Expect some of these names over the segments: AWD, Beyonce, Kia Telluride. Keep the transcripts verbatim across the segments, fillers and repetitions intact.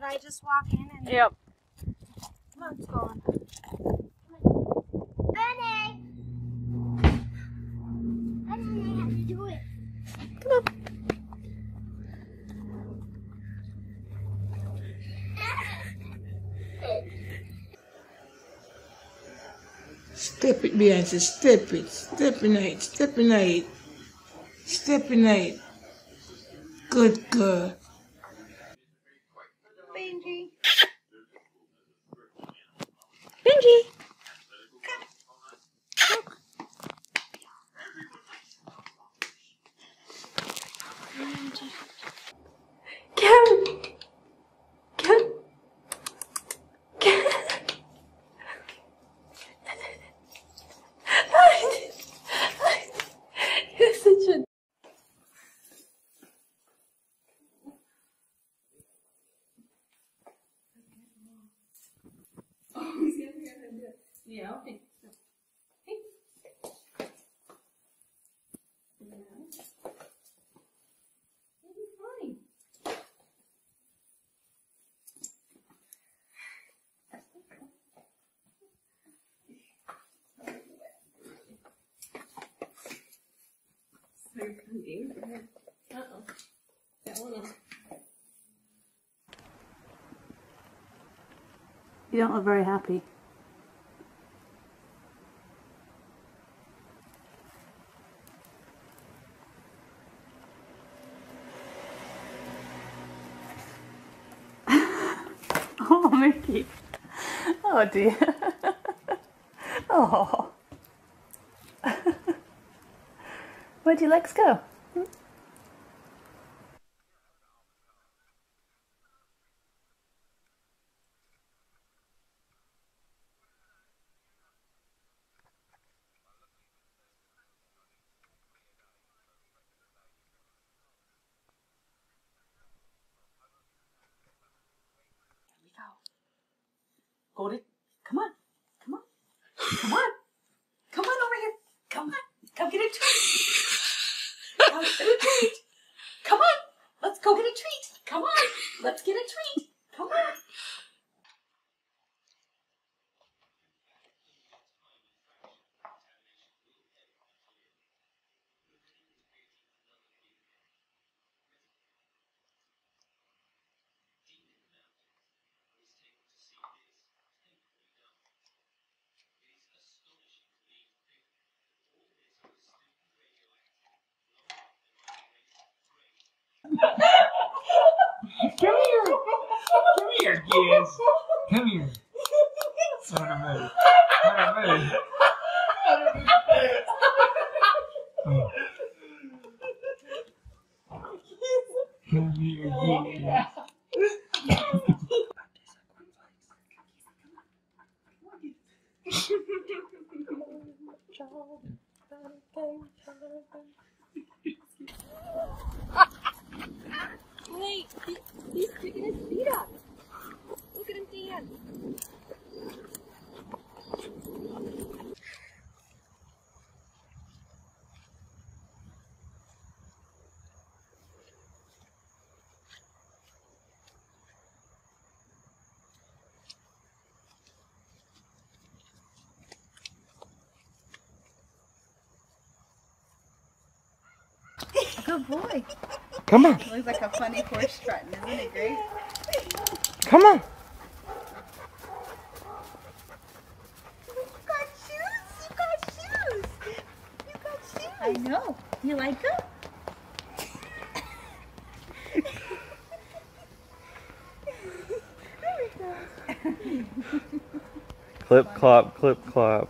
Should I just walk in and... Yep. Come on, let's go on. Honey! I don't know how to do it. Come on. Step it, Beyonce. Step it. Step it right. Step it right. Step it right. Good girl. Benji. Benji. Come. Look. Benji. Come. Come. Come. You're such a... Yeah, okay. Hey. Now. Maybe fine. So confused. Uh-oh. That one is... You don't look very happy. Oh, Mickey. Oh, dear. Oh. Where'd your legs go? Hmm? Go to, come on, come on, come on, come on over here, come on, come get a treat, come get a treat, come on, let's go get a treat, come on, let's get a treat, come on. Come here! Come here, kids! Come here! What a move! What a move! Oh. Come here, kids! Wait, he, he's picking his feet up. Look at him dance. Good boy. Come on. It looks like a funny horse strutting, isn't it great? Come on. You got shoes. You got shoes. You got shoes. I know. You like them? There we go. Clip, funny. Clop, clip, clop.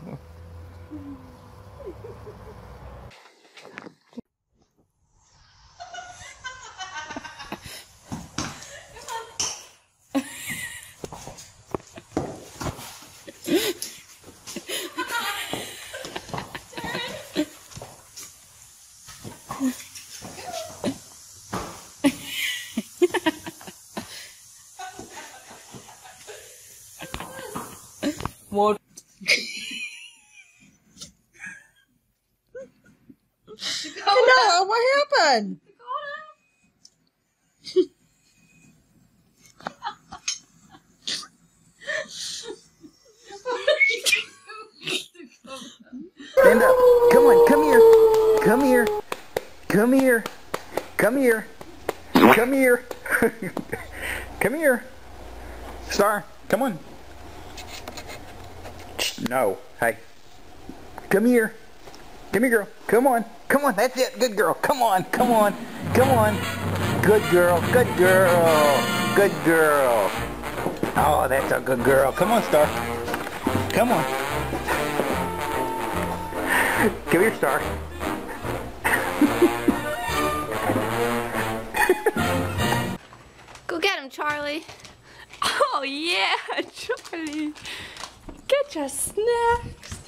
More. Dakota, what happened? Dakota. Stand up. Come on. Come here. Come here. Come here. Come here. Come here. Come here. Star, come on. No. Hey. Come here. Come here, girl. Come on. Come on. That's it. Good girl. Come on. Come on. Come on. Good girl. Good girl. Good girl. Oh, that's a good girl. Come on, Star. Come on. Come here, Star. Go get him, Charlie. Oh, yeah, Charlie. Get your snacks.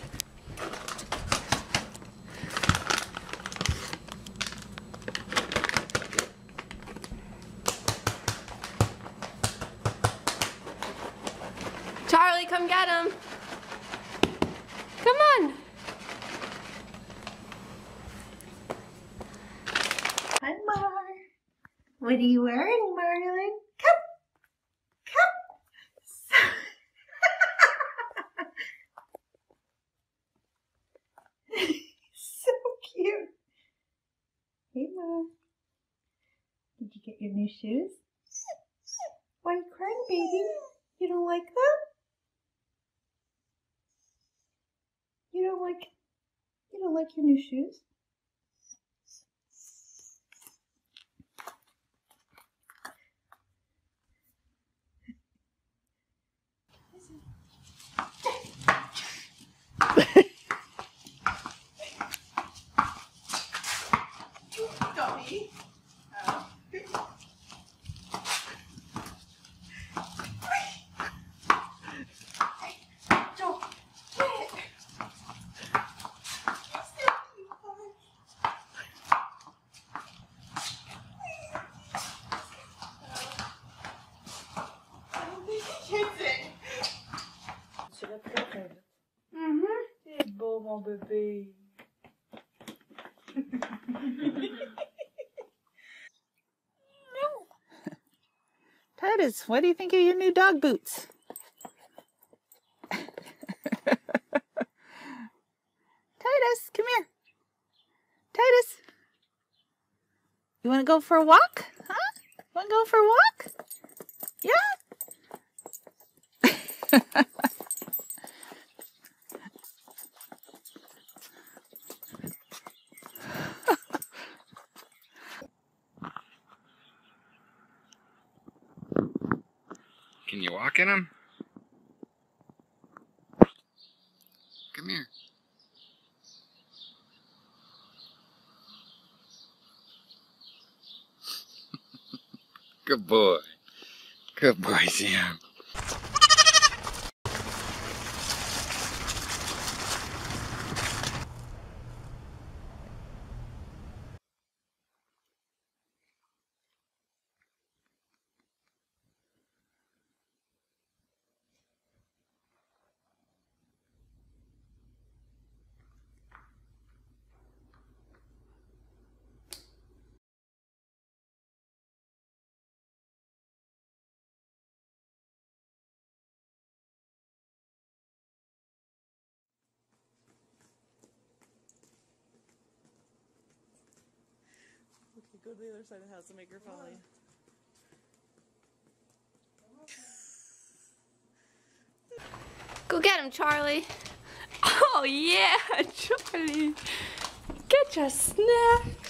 Charlie, come get him. Come on. Hi, Mar. What are you wearing, Marlon? Come. Hey, Mom. Did you get your new shoes? Why are you crying, baby? You don't like them? You don't like, you don't like your new shoes? Mon bébé. Titus, what do you think of your new dog boots? Titus, come here. Titus, you want to go for a walk? Huh? Want to go for a walk? Yeah? Can you walk in them? Come here. Good boy. Good boy, Sam. Go to the other side of the house and make her follow you. Go get him, Charlie. Oh, yeah, Charlie. Get your snack.